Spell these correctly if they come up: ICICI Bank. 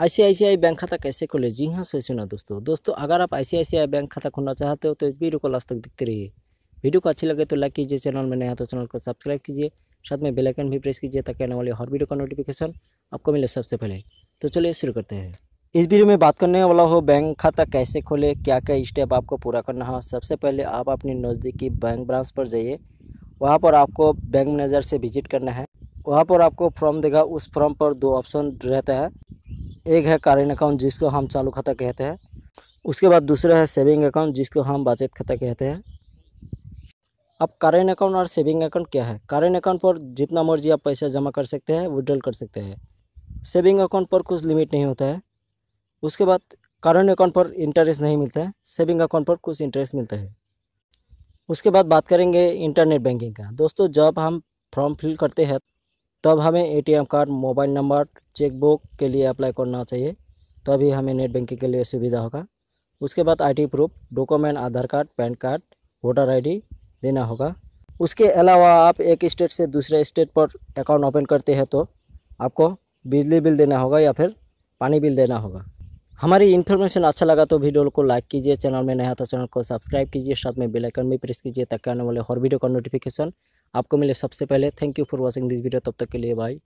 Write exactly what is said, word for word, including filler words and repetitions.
ICICI bank खाता कैसे खोले? जी हाँ सही सुना दोस्तों। दोस्तों अगर आप आईसीआईसीआई बैंक खाता खोलना चाहते हो तो इस वीडियो को लास्ट तक देखते रहिए। वीडियो को अच्छी लगे तो लाइक कीजिए, चैनल में नया तो चैनल को सब्सक्राइब कीजिए, साथ में बेल आइकन भी प्रेस कीजिए ताकि आने वाली हर वीडियो का नोटिफिकेशन आपको मिले सबसे पहले। तो चलिए शुरू करते हैं। इस वीडियो में बात करने वाला हो बैंक खाता कैसे खोले, क्या क्या स्टेप आपको पूरा करना है। सबसे पहले आप अपनी नज़दीकी बैंक ब्रांच पर जाइए, वहाँ पर आपको बैंक मैनेजर से विजिट करना है। वहाँ पर आपको फॉर्म देगा, उस फॉर्म पर दो ऑप्शन रहता है। एक है करेंट अकाउंट जिसको हम चालू खाता कहते हैं, उसके बाद दूसरा है सेविंग अकाउंट जिसको हम बचत खाता कहते हैं। अब करेंट अकाउंट और सेविंग अकाउंट क्या है? करेंट अकाउंट पर जितना मर्जी आप पैसा जमा कर सकते हैं, विड्रॉल कर सकते हैं। सेविंग अकाउंट पर कुछ लिमिट नहीं होता है। उसके बाद करेंट अकाउंट पर इंटरेस्ट नहीं मिलता है, सेविंग अकाउंट पर कुछ इंटरेस्ट मिलता है। उसके बाद बात करेंगे इंटरनेट बैंकिंग का। दोस्तों जब हम फॉर्म फिल करते हैं तब हमें ATM card, mobile number, chequebook के लिए अप्लाई करना चाहिए, तभी हमें नेट बैंकिंग के लिए सुविधा होगा। उसके बाद ID proof, document, Aadhaar card, PAN card, voter ID देना होगा। उसके अलावा आप एक स्टेट से दूसरे स्टेट पर अकाउंट ओपन करते हैं तो आपको बिजली बिल देना होगा या फिर पानी बिल देना होगा। हमारी इन्फॉर्मेशन अच्छा लगा तो वीडियो को लाइक कीजिए, चैनल में नया तो चैनल को सब्सक्राइब कीजिए, साथ में बेल आइकन भी प्रेस कीजिए ताकि आने वाले हर वीडियो का नोटिफिकेशन आपको मिले सबसे पहले। Thank you for watching this video. तब तक के लिए बाय।